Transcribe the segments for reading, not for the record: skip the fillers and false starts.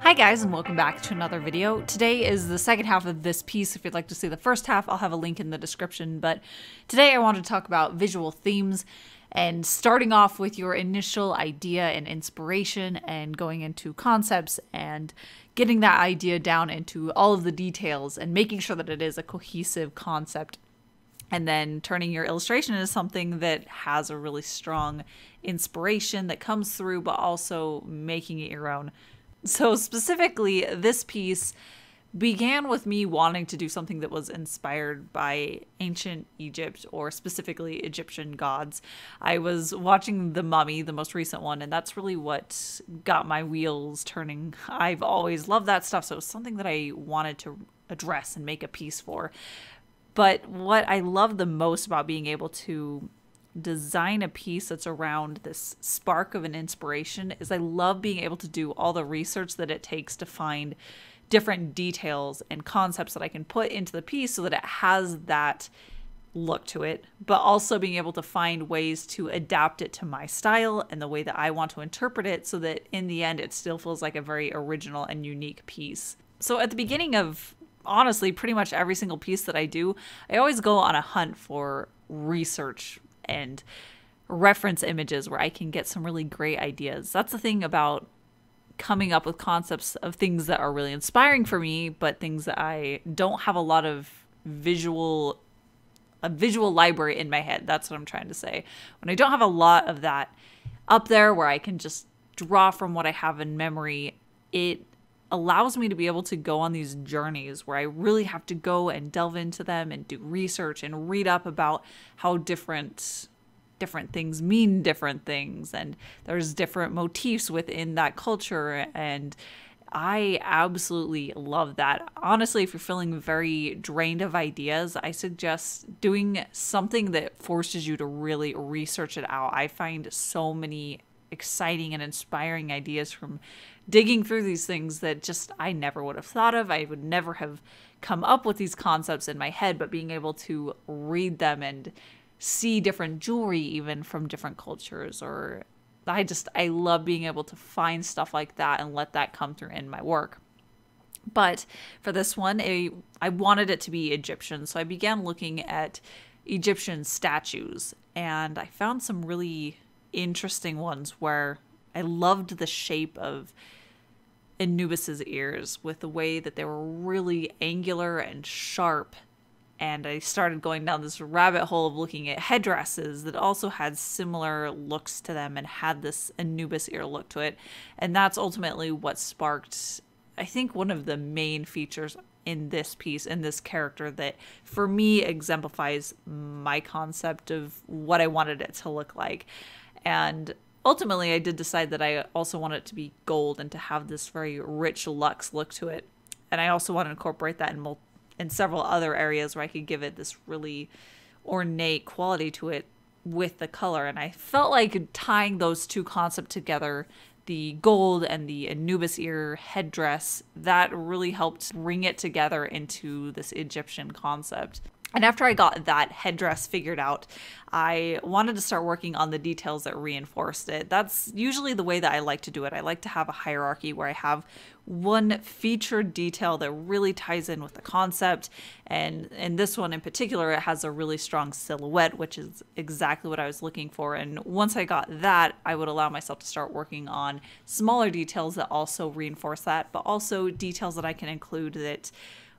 Hi guys, and welcome back to another video. Today is the second half of this piece. If you'd like to see the first half, I'll have a link in the description, but today I want to talk about visual themes and starting off with your initial idea and inspiration and going into concepts and getting that idea down into all of the details and making sure that it is a cohesive concept, and then turning your illustration into something that has a really strong inspiration that comes through, but also making it your own. So specifically, this piece began with me wanting to do something that was inspired by ancient Egypt, or specifically Egyptian gods. I was watching The Mummy, the most recent one, and that's really what got my wheels turning. I've always loved that stuff, so it was something that I wanted to address and make a piece for. But what I love the most about being able to design a piece that's around this spark of an inspiration is I love being able to do all the research that it takes to find different details and concepts that I can put into the piece so that it has that look to it, but also being able to find ways to adapt it to my style and the way that I want to interpret it so that in the end it still feels like a very original and unique piece. So at the beginning of honestly pretty much every single piece that I do, I always go on a hunt for research and reference images where I can get some really great ideas. That's the thing about coming up with concepts of things that are really inspiring for me, but things that I don't have a lot of a visual library in my head. That's what I'm trying to say. When I don't have a lot of that up there where I can just draw from what I have in memory, it allows me to be able to go on these journeys where I really have to go and delve into them and do research and read up about how different things mean different things, and there's different motifs within that culture, and I absolutely love that. Honestly, if you're feeling very drained of ideas, I suggest doing something that forces you to really research it out. I find so many exciting and inspiring ideas from digging through these things that just I never would have thought of. I would never have come up with these concepts in my head, but being able to read them and see different jewelry even from different cultures, or I love being able to find stuff like that and let that come through in my work. But for this one, I wanted it to be Egyptian, so I began looking at Egyptian statues, and I found some really interesting ones where I loved the shape of Anubis's ears, with the way that they were really angular and sharp. And I started going down this rabbit hole of looking at headdresses that also had similar looks to them and had this Anubis ear look to it. And that's ultimately what sparked, I think, one of the main features in this piece, in this character, that for me exemplifies my concept of what I wanted it to look like. And ultimately, I did decide that I also want it to be gold and to have this very rich luxe look to it. And I also want to incorporate that in several other areas where I could give it this really ornate quality to it with the color. And I felt like tying those two concepts together, the gold and the Anubis ear headdress, that really helped bring it together into this Egyptian concept. And after I got that headdress figured out, I wanted to start working on the details that reinforced it. That's usually the way that I like to do it. I like to have a hierarchy where I have one featured detail that really ties in with the concept. And in this one in particular, it has a really strong silhouette, which is exactly what I was looking for. And once I got that, I would allow myself to start working on smaller details that also reinforce that, but also details that I can include that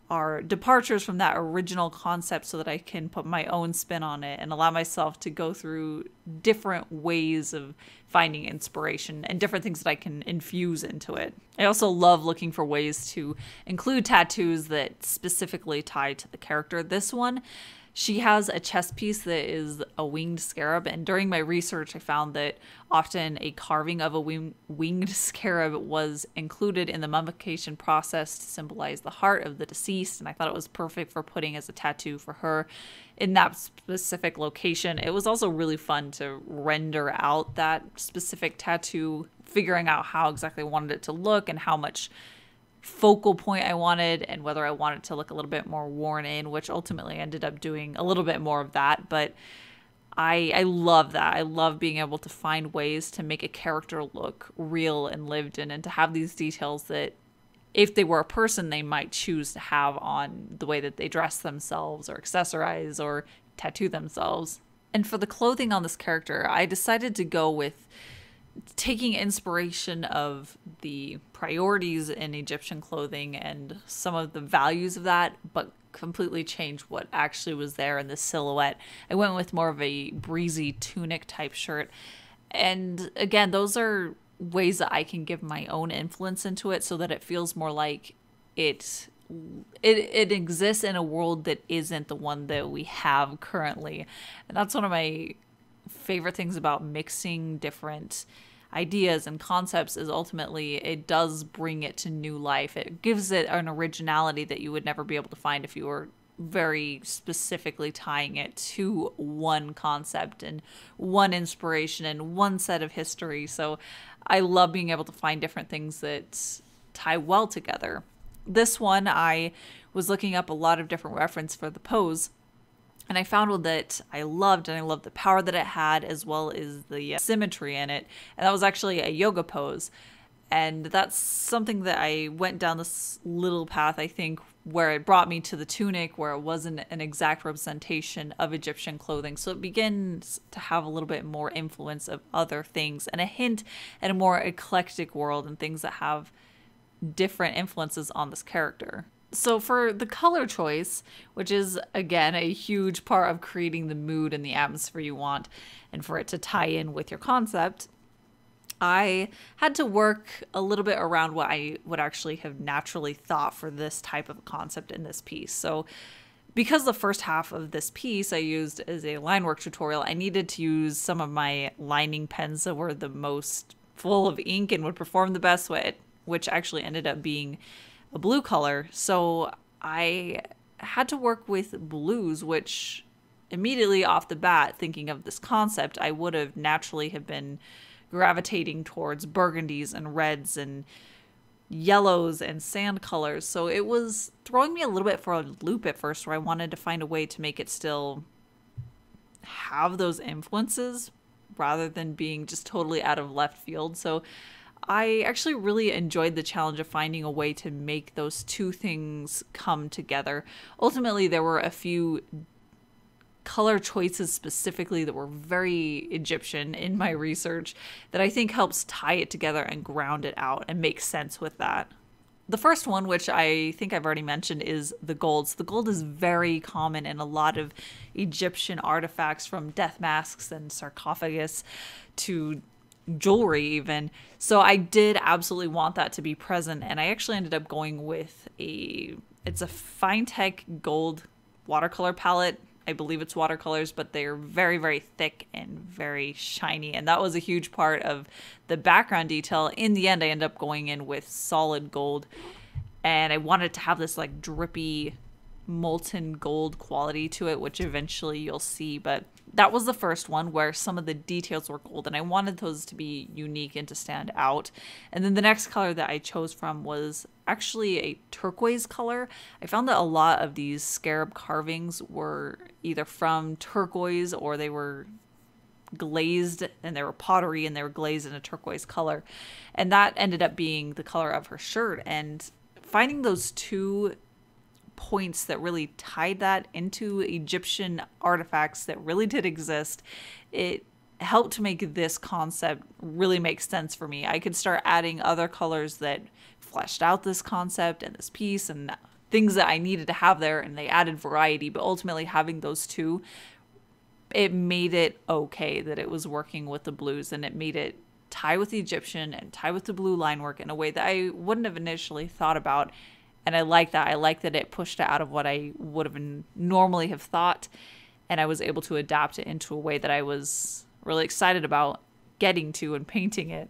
are departures from that original concept so that I can put my own spin on it and allow myself to go through different ways of finding inspiration and different things that I can infuse into it. I also love looking for ways to include tattoos that specifically tie to the character. This one, she has a chest piece that is a winged scarab, and during my research I found that often a carving of a winged scarab was included in the mummification process to symbolize the heart of the deceased, and I thought it was perfect for putting as a tattoo for her in that specific location. It was also really fun to render out that specific tattoo, figuring out how exactly I wanted it to look and how much focal point I wanted, and whether I wanted to look a little bit more worn in, which ultimately ended up doing a little bit more of that. But I love that. I love being able to find ways to make a character look real and lived in, and to have these details that if they were a person, they might choose to have on the way that they dress themselves or accessorize or tattoo themselves. And for the clothing on this character, I decided to go with taking inspiration of the priorities in Egyptian clothing and some of the values of that, but completely change what actually was there in the silhouette. I went with more of a breezy tunic type shirt. And again, those are ways that I can give my own influence into it so that it feels more like it exists in a world that isn't the one that we have currently. And that's one of my favorite things about mixing different ideas and concepts, is ultimately it does bring it to new life. It gives it an originality that you would never be able to find if you were very specifically tying it to one concept and one inspiration and one set of history. So I love being able to find different things that tie well together. This one, I was looking up a lot of different reference for the pose, and I found one that I loved, and I loved the power that it had as well as the symmetry in it. And that was actually a yoga pose. And that's something that I went down this little path, I think, where it brought me to the tunic, where it wasn't an exact representation of Egyptian clothing. So it begins to have a little bit more influence of other things and a hint at a more eclectic world and things that have different influences on this character. So for the color choice, which is, again, a huge part of creating the mood and the atmosphere you want, and for it to tie in with your concept, I had to work a little bit around what I would actually have naturally thought for this type of concept in this piece. So because the first half of this piece I used as a line work tutorial, I needed to use some of my lining pens that were the most full of ink and would perform the best with it, which actually ended up being a blue color. So I had to work with blues, which immediately off the bat, thinking of this concept, I would have naturally have been gravitating towards burgundies and reds and yellows and sand colors. So it was throwing me a little bit for a loop at first, where I wanted to find a way to make it still have those influences rather than being just totally out of left field. So I actually really enjoyed the challenge of finding a way to make those two things come together. Ultimately, there were a few color choices specifically that were very Egyptian in my research that I think helps tie it together and ground it out and make sense with that. The first one, which I think I've already mentioned, is the gold. So the gold is very common in a lot of Egyptian artifacts, from death masks and sarcophagus to jewelry even. So I did absolutely want that to be present, and I actually ended up going with it's a Finetec gold watercolor palette. I believe it's watercolors, but they're very, very thick and very shiny. And that was a huge part of the background detail. In the end, I ended up going in with solid gold, and I wanted to have this like drippy molten gold quality to it, which eventually you'll see. But that was the first one where some of the details were gold, and I wanted those to be unique and to stand out. And then the next color that I chose from was actually a turquoise color. I found that a lot of these scarab carvings were either from turquoise, or they were glazed, and they were pottery and they were glazed in a turquoise color. And that ended up being the color of her shirt. And finding those two points that really tied that into Egyptian artifacts that really did exist, it helped to make this concept really make sense for me. I could start adding other colors that fleshed out this concept and this piece and things that I needed to have there, and they added variety. But ultimately, having those two, it made it okay that it was working with the blues, and it made it tie with the Egyptian and tie with the blue line work in a way that I wouldn't have initially thought about. And I like that. I like that it pushed it out of what I would have normally have thought, and I was able to adapt it into a way that I was really excited about getting to and painting it.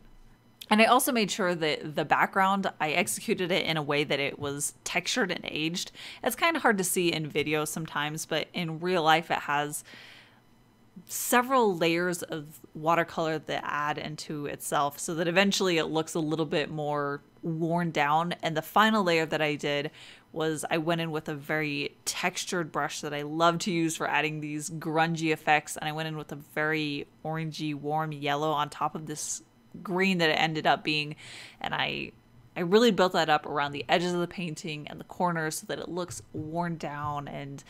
And I also made sure that the background, I executed it in a way that it was textured and aged. It's kind of hard to see in video sometimes, but in real life it has several layers of watercolor that add into itself so that eventually it looks a little bit more worn down. And the final layer that I did was I went in with a very textured brush that I love to use for adding these grungy effects. And I went in with a very orangey, warm yellow on top of this green that it ended up being. And I really built that up around the edges of the painting and the corners so that it looks worn down and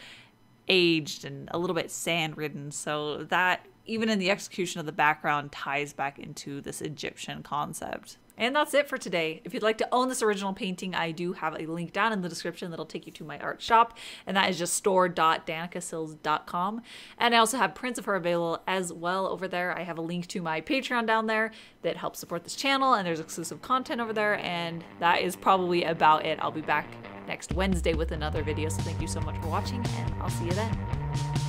aged and a little bit sand ridden. So that, even in the execution of the background, ties back into this Egyptian concept. And that's it for today. If you'd like to own this original painting, I do have a link down in the description that'll take you to my art shop, and that is just store.danicasills.com. And I also have prints of her available as well over there. I have a link to my Patreon down there that helps support this channel, and there's exclusive content over there, and that is probably about it. I'll be back next Wednesday with another video, so thank you so much for watching, and I'll see you then.